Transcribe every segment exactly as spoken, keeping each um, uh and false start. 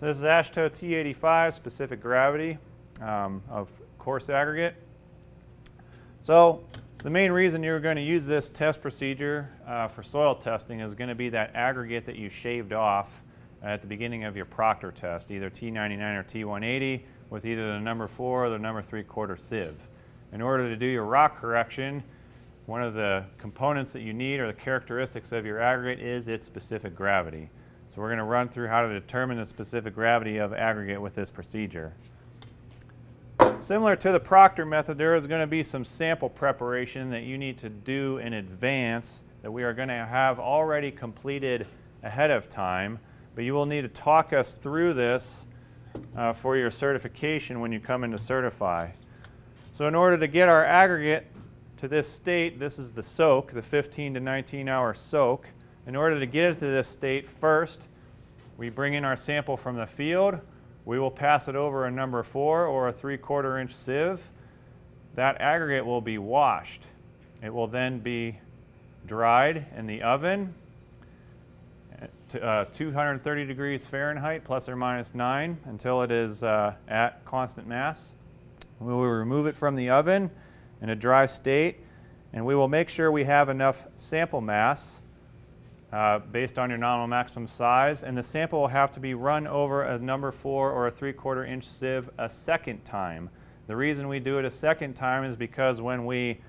So this is AASHTO T eighty-five, specific gravity um, of coarse aggregate. So the main reason you're going to use this test procedure uh, for soil testing is going to be that aggregate that you shaved off at the beginning of your proctor test, either T ninety-nine or T one eighty, with either the number four or the number three quarter sieve. In order to do your rock correction, one of the components that you need or the characteristics of your aggregate is its specific gravity. So we're going to run through how to determine the specific gravity of aggregate with this procedure. Similar to the proctor method, there is going to be some sample preparation that you need to do in advance that we are going to have already completed ahead of time, but you will need to talk us through this uh, for your certification when you come in to certify. So in order to get our aggregate to this state, this is the soak, the fifteen to nineteen hour soak. In order to get it to this state, first we bring in our sample from the field. We will pass it over a number four or a three quarter inch sieve. That aggregate will be washed. It will then be dried in the oven to uh, two hundred thirty degrees Fahrenheit plus or minus nine until it is uh, at constant mass. We will remove it from the oven in a dry state, and we will make sure we have enough sample mass Uh, based on your nominal maximum size, and the sample will have to be run over a number four or a three quarter inch sieve a second time. The reason we do it a second time is because when we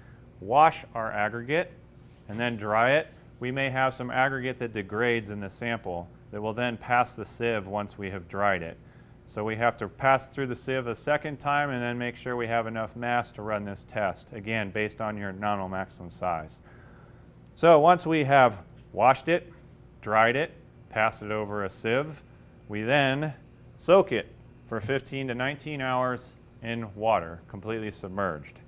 wash our aggregate and then dry it, we may have some aggregate that degrades in the sample that will then pass the sieve once we have dried it. So we have to pass through the sieve a second time and then make sure we have enough mass to run this test, again based on your nominal maximum size. So once we have washed it, dried it, passed it over a sieve, we then soak it for fifteen to nineteen hours in water, completely submerged.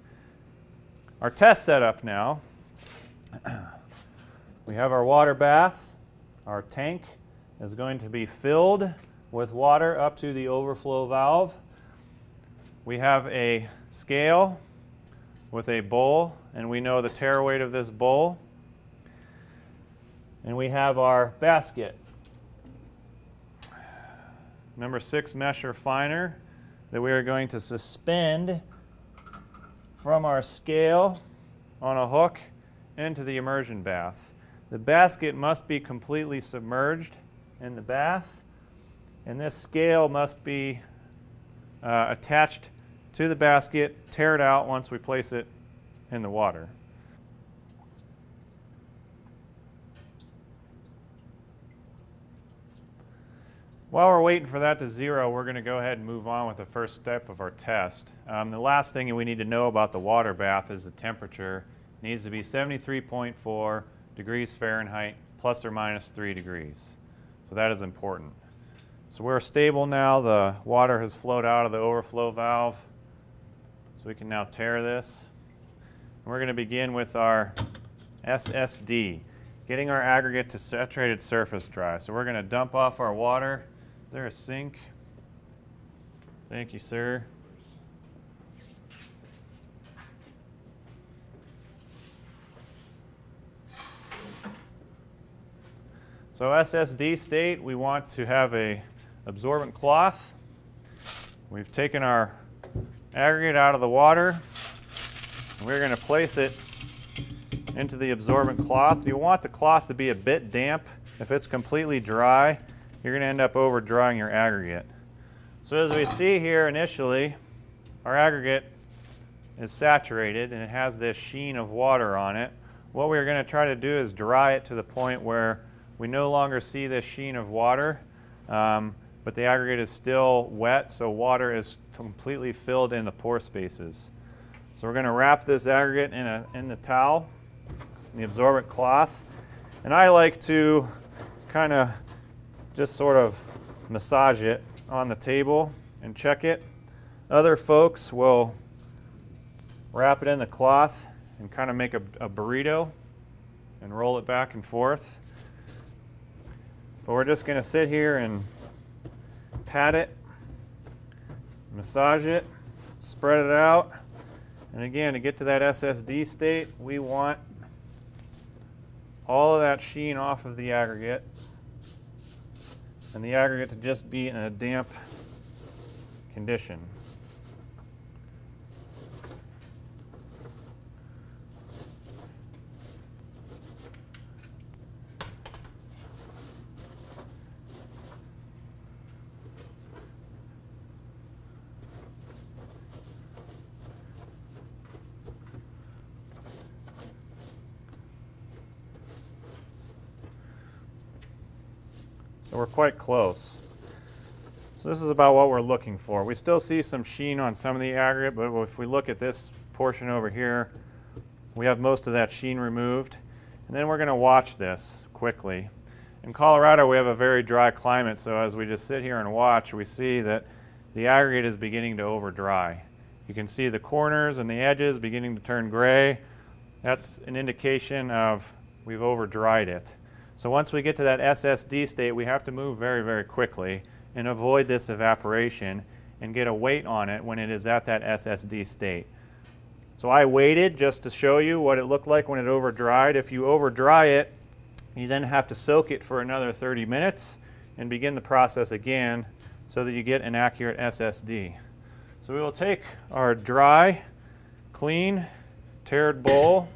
Our test setup now, we have our water bath. Our tank is going to be filled with water up to the overflow valve. We have a scale with a bowl, and we know the teraweight of this bowl. And we have our basket, number six mesh or finer, that we are going to suspend from our scale on a hook into the immersion bath. The basket must be completely submerged in the bath, and this scale must be uh, attached to the basket, tear it out once we place it in the water. While we're waiting for that to zero, we're going to go ahead and move on with the first step of our test. Um, the last thing we need to know about the water bath is the temperature. It needs to be seventy-three point four degrees Fahrenheit plus or minus three degrees. So that is important. So we're stable now. The water has flowed out of the overflow valve. So we can now tear this. And we're going to begin with our S S D, getting our aggregate to saturated surface dry. So we're going to dump off our water. Is there a sink? Thank you, sir. So S S D state, we want to have a absorbent cloth. We've taken our aggregate out of the water. We're going to place it into the absorbent cloth. You want the cloth to be a bit damp. If it's completely dry, you're going to end up over drying your aggregate. So as we see here initially, our aggregate is saturated and it has this sheen of water on it. What we're going to try to do is dry it to the point where we no longer see this sheen of water, um, but the aggregate is still wet, so water is completely filled in the pore spaces. So we're going to wrap this aggregate in, a, in the towel, the absorbent cloth, and I like to kind of just sort of massage it on the table and check it. Other folks will wrap it in the cloth and kind of make a, a burrito and roll it back and forth. But we're just going to sit here and pat it, massage it, spread it out. And again, to get to that S S D state, we want all of that sheen off of the aggregate. and the aggregate to just be in a damp condition. We're quite close. So this is about what we're looking for. We still see some sheen on some of the aggregate, but if we look at this portion over here, we have most of that sheen removed. And then we're going to watch this quickly. In Colorado, we have a very dry climate, so as we just sit here and watch, we see that the aggregate is beginning to over dry. You can see the corners and the edges beginning to turn gray. That's an indication of we've over dried it. So once we get to that S S D state, we have to move very, very quickly and avoid this evaporation and get a weight on it when it is at that S S D state. So I weighted just to show you what it looked like when it overdried. If you overdry it, you then have to soak it for another thirty minutes and begin the process again so that you get an accurate S S D. So we will take our dry, clean, teared bowl.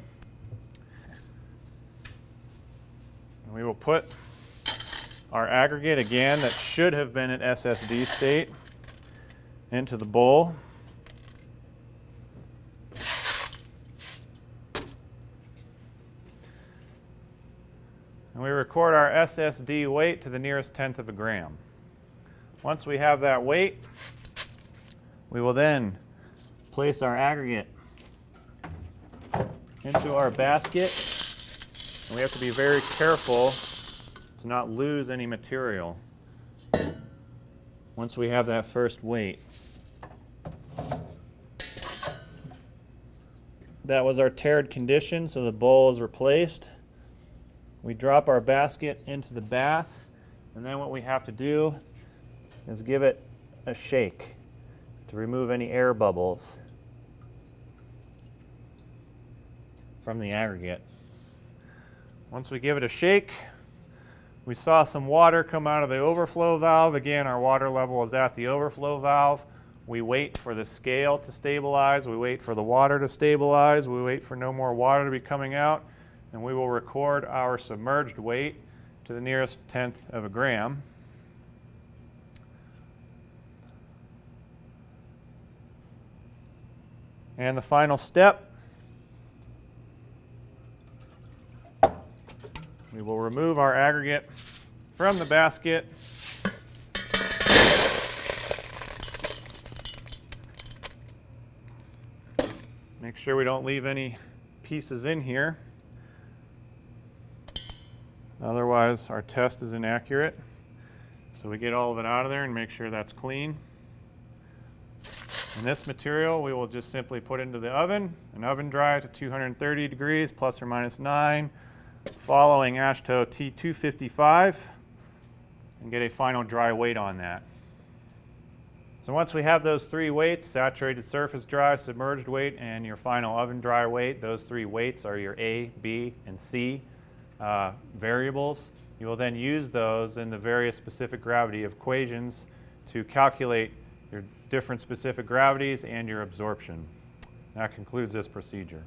We will put our aggregate again that should have been at S S D state into the bowl. And we record our S S D weight to the nearest tenth of a gram. Once we have that weight, we will then place our aggregate into our basket. We have to be very careful to not lose any material once we have that first weight. That was our teared condition, so the bowl is replaced. We drop our basket into the bath, and then what we have to do is give it a shake to remove any air bubbles from the aggregate. Once we give it a shake, we saw some water come out of the overflow valve. Again, our water level is at the overflow valve. We wait for the scale to stabilize. We wait for the water to stabilize. We wait for no more water to be coming out. And we will record our submerged weight to the nearest tenth of a gram. And the final step, we will remove our aggregate from the basket. Make sure we don't leave any pieces in here. Otherwise, our test is inaccurate. So we get all of it out of there and make sure that's clean. And this material we will just simply put into the oven and oven dry to two hundred thirty degrees plus or minus nine. Following AASHTO T two fifty-five and get a final dry weight on that. So once we have those three weights, saturated surface dry, submerged weight, and your final oven dry weight, those three weights are your A, B, and C uh, variables. You will then use those in the various specific gravity equations to calculate your different specific gravities and your absorption. That concludes this procedure.